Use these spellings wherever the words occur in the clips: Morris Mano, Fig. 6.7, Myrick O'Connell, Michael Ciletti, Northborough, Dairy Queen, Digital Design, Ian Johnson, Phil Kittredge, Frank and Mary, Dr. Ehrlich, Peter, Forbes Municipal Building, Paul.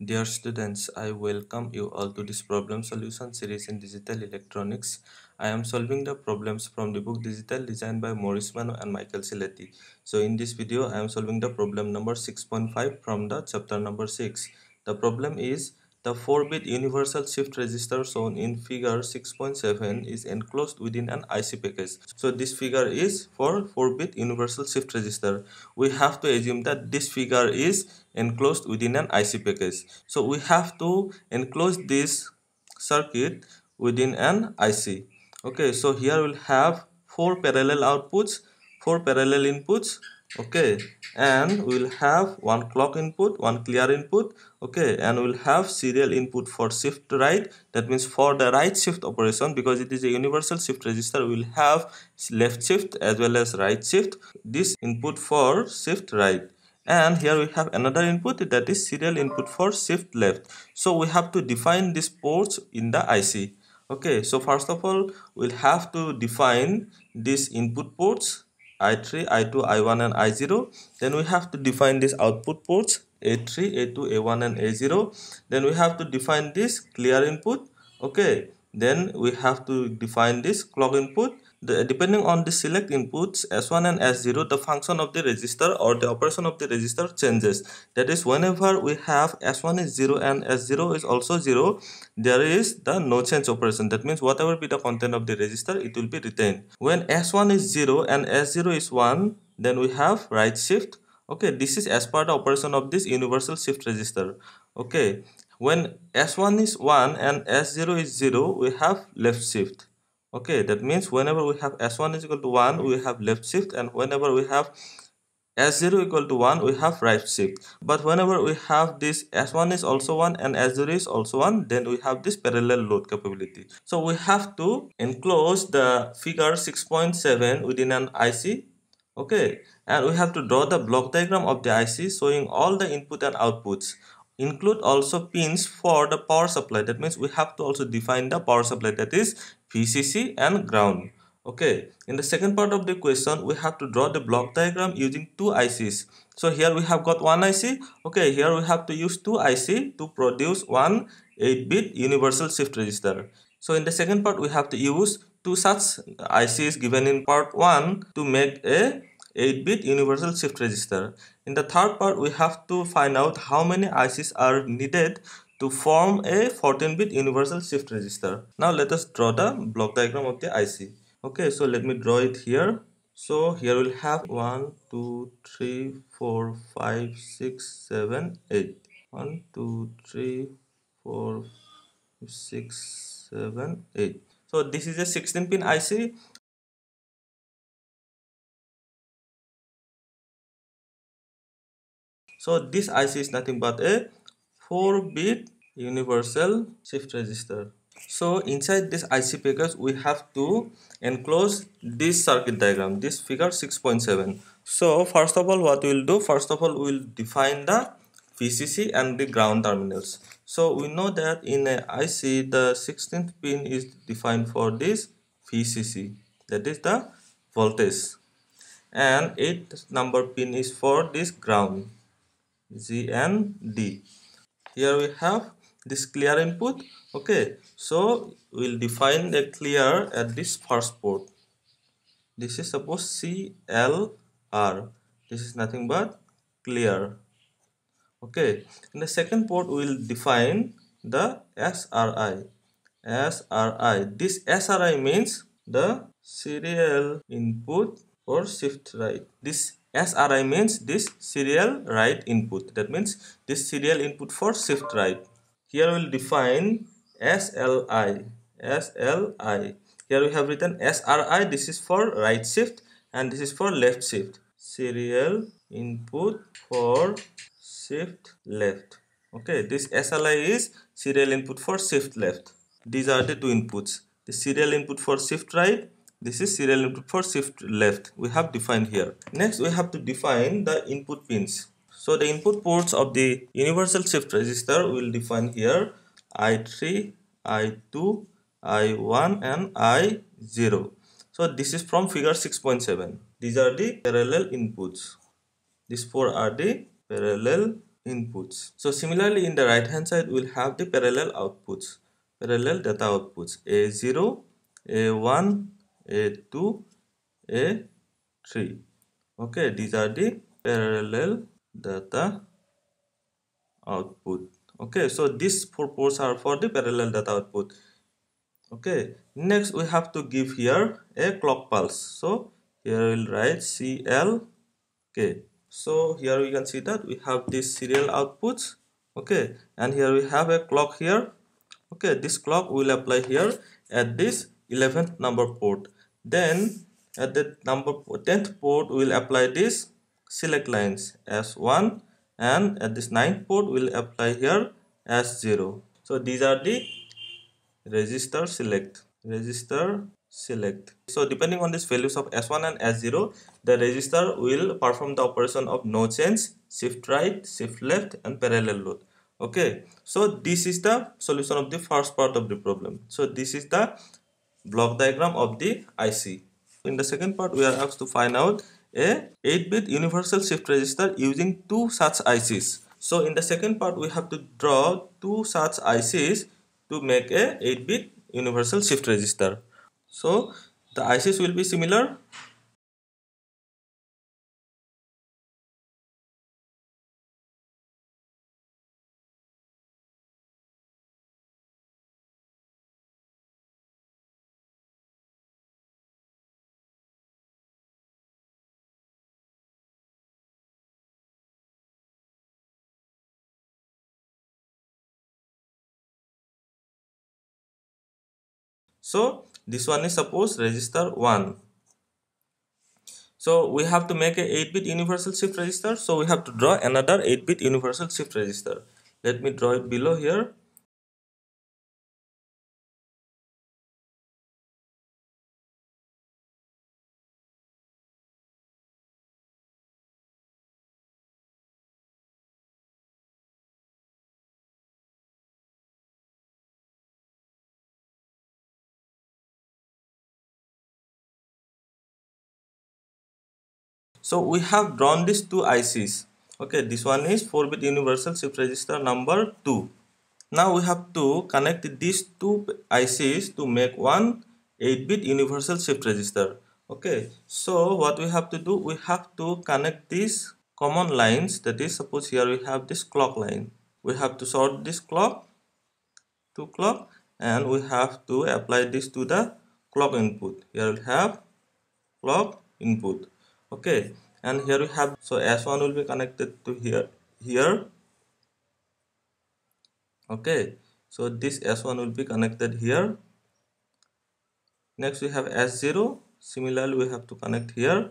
Dear students, I welcome you all to this problem solution series in digital electronics. I am solving the problems from the book Digital Design by Morris Mano and Michael Ciletti. So in this video, I am solving the problem number 6.5 from the chapter number 6. The problem is the 4-bit universal shift register shown in figure 6.7 is enclosed within an IC package. So this figure is for 4-bit universal shift register. We have to assume that this figure is enclosed within an IC package. So we have to enclose this circuit within an IC. Okay, so here we'll have 4 parallel outputs, 4 parallel inputs. Okay, and we'll have 1 clock input, 1 clear input. Okay, and we'll have serial input for shift right, that means for the right shift operation, because it is a universal shift register, we'll have left shift as well as right shift, this input for shift right. And here we have another input, that is serial input for shift left. So we have to define these ports in the IC. Okay, so first of all, we'll have to define these input ports, I3, I2, I1 and I0. Then we have to define these output ports, A3, A2, A1 and A0. Then we have to define this clear input. Okay, then we have to define this clock input. Depending on the select inputs S1 and S0, the function of the register or the operation of the register changes. That is, whenever we have S1 is 0 and S0 is also 0, there is the no change operation. That means whatever be the content of the register, it will be retained. When S1 is 0 and S0 is 1, then we have right shift. Okay, this is as per the operation of this universal shift register. Okay, when S1 is 1 and S0 is 0, we have left shift. Okay, that means whenever we have S1 is equal to 1, we have left shift, and whenever we have S0 equal to 1, we have right shift. But whenever we have this S1 is also 1 and S0 is also 1, then we have this parallel load capability. So we have to enclose the figure 6.7 within an IC. Okay, and we have to draw the block diagram of the IC showing all the input and outputs. Include also pins for the power supply. That means we have to also define the power supply, that is VCC and ground. Okay, in the second part of the question, we have to draw the block diagram using 2 ICs. So here we have got 1 IC. Okay, here we have to use 2 IC to produce 1 8-bit universal shift register. So in the second part, we have to use 2 such ICs given in part 1 to make a 8-bit universal shift register. In the third part, we have to find out how many ICs are needed to form a 14-bit universal shift register. Now let us draw the block diagram of the IC. Okay, so let me draw it here. So here we'll have 1, 2, 3, 4, 5, 6, 7, 8. 1, 2, 3, 4, 6, 7, 8. So this is a 16-pin IC. So this IC is nothing but a 4-bit universal shift register. So inside this IC package, we have to enclose this circuit diagram, this figure 6.7. So first of all, what we'll do, first of all, we'll define the VCC and the ground terminals. So we know that in an IC, the 16th pin is defined for this VCC, that is the voltage. And 8th number pin is for this ground, G and D. Here we have this clear input. Okay, so we'll define the clear at this first port. This is suppose CLR. This is nothing but clear. Okay, in the second port, we'll define the SRI. SRI. This SRI means the serial input or shift right. This SRI means this serial write input. That means this serial input for shift right. Here we'll define SLI. SLI. Here we have written SRI. This is for right shift and this is for left shift. Serial input for shift left. Okay, this SLI is serial input for shift left. These are the two inputs. The serial input for shift right. This is serial input for shift left. We have defined here. Next, we have to define the input pins. So the input ports of the universal shift register will define here I3, I2, I1 and I0. So this is from figure 6.7. These are the parallel inputs. These 4 are the parallel inputs. So similarly, in the right hand side we will have the parallel outputs, parallel data outputs, A0, A1, A2, A3. Okay, these are the parallel data output. Okay, so these 4 ports are for the parallel data output. Okay, next we have to give here a clock pulse. So here we'll write CL. Okay, so here we can see that we have this serial outputs. Okay, and here we have a clock here. Okay, this clock will apply here at this 11th number port. Then at the 10th port we will apply this select lines S1, and at this 9th port we will apply here S0. So these are the register select, register select. So depending on these values of S1 and S0, the register will perform the operation of no change, shift right, shift left, and parallel load. Okay, so this is the solution of the first part of the problem. So this is the block diagram of the IC. In the second part, we are asked to find out a 8-bit universal shift register using 2 such ICs. So in the second part, we have to draw 2 such ICs to make a 8-bit universal shift register. So the ICs will be similar. So this one is suppose register 1. So we have to make a 8-bit universal shift register. So we have to draw another 8-bit universal shift register. Let me draw it below here. So we have drawn these 2 ICs. Okay, this one is 4-bit universal shift register number 2. Now we have to connect these 2 ICs to make one 8-bit universal shift register. Okay, so what we have to do, we have to connect these common lines. That is, suppose here we have this clock line. We have to sort this clock to clock, and we have to apply this to the clock input. Here we have clock input. Okay, and here we have, so S1 will be connected to here. Okay, so this S1 will be connected here. Next we have S0. Similarly, we have to connect here.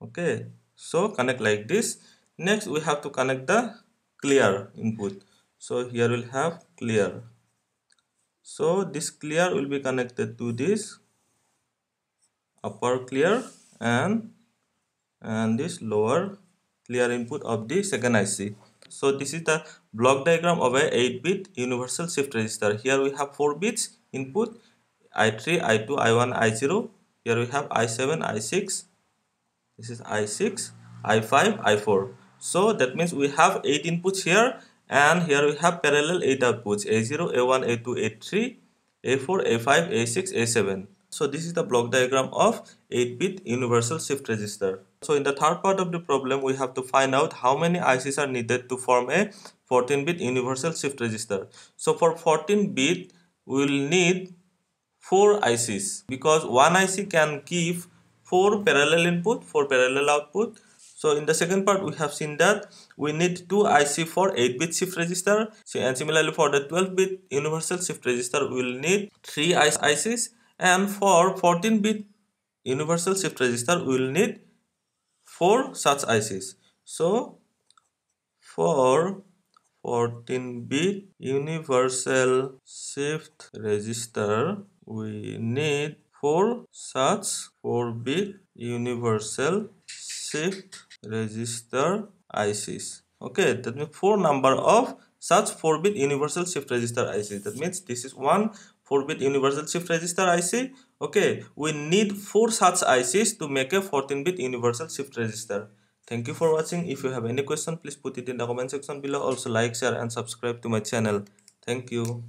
Okay, so connect like this. Next we have to connect the clear input. So here we'll have clear. So this clear will be connected to this upper clear and this lower clear input of the second IC. So this is the block diagram of a 8-bit universal shift register. Here we have 4 bits input, I3, I2, I1, I0. Here we have I7, I6. This is I6, I5, I4. So that means we have 8 inputs here, and here we have parallel 8 outputs, A0, A1, A2, A3, A4, A5, A6, A7. So this is the block diagram of 8-bit universal shift register. So in the third part of the problem, we have to find out how many ICs are needed to form a 14-bit universal shift register. So for 14-bit, we will need 4 ICs, because one IC can give 4 parallel input, 4 parallel output. So in the second part, we have seen that we need 2 IC for 8-bit shift register. And similarly, for the 12-bit universal shift register, we will need 3 ICs. And for 14-bit universal shift register, we will need 4 such ICs. So for 14-bit universal shift register, we need 4 such 4-bit universal shift register ICs. Okay, that means 4 number of such 4-bit universal shift register ICs. That means this is one 4-bit universal shift register IC. Okay, we need 4 such ICs to make a 14-bit universal shift register. Thank you for watching. If you have any question, please put it in the comment section below. Also like, share and subscribe to my channel. Thank you.